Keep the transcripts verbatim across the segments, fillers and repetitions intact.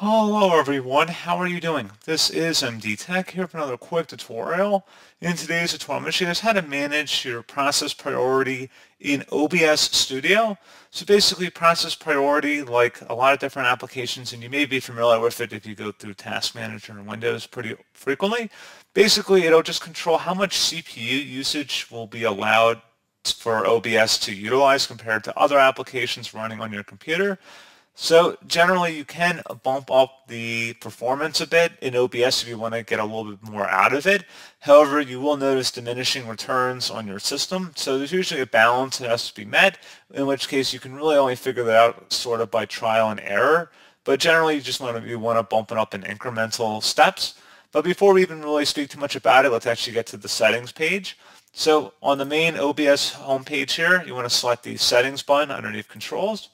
Hello everyone, how are you doing? This is M D Tech here for another quick tutorial. In today's tutorial, I'm going to show you guys how to manage your process priority in O B S Studio. So basically process priority, like a lot of different applications, and you may be familiar with it if you go through Task Manager and Windows pretty frequently. Basically, it'll just control how much C P U usage will be allowed for O B S to utilize compared to other applications running on your computer. So generally you can bump up the performance a bit in O B S if you want to get a little bit more out of it. However, you will notice diminishing returns on your system. So there's usually a balance that has to be met, in which case you can really only figure that out sort of by trial and error. But generally you just want to, you want to bump it up in incremental steps. But before we even really speak too much about it, let's actually get to the settings page. So on the main O B S homepage here, you want to select the settings button underneath controls.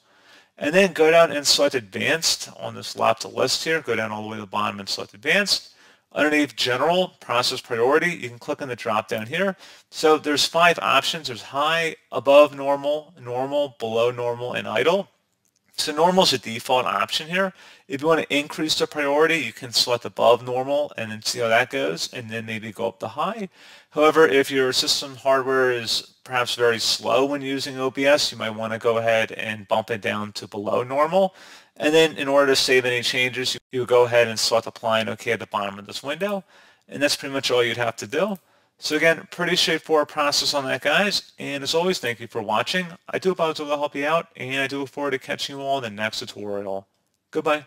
And then go down and select Advanced on this left list here. Go down all the way to the bottom and select Advanced. Underneath General, Process Priority, you can click on the drop down here. So there's five options. There's High, Above Normal, Normal, Below Normal, and Idle. So Normal is the default option here. If you want to increase the priority, you can select Above Normal and then see how that goes, and then maybe go up to High. However, if your system hardware is perhaps very slow when using O B S, you might want to go ahead and bump it down to below normal. And then in order to save any changes, you go ahead and select Apply and OK at the bottom of this window. And that's pretty much all you'd have to do. So again, pretty straightforward process on that, guys. And as always, thank you for watching. I do hope I was able to help you out, and I do look forward to catching you all in the next tutorial. Goodbye.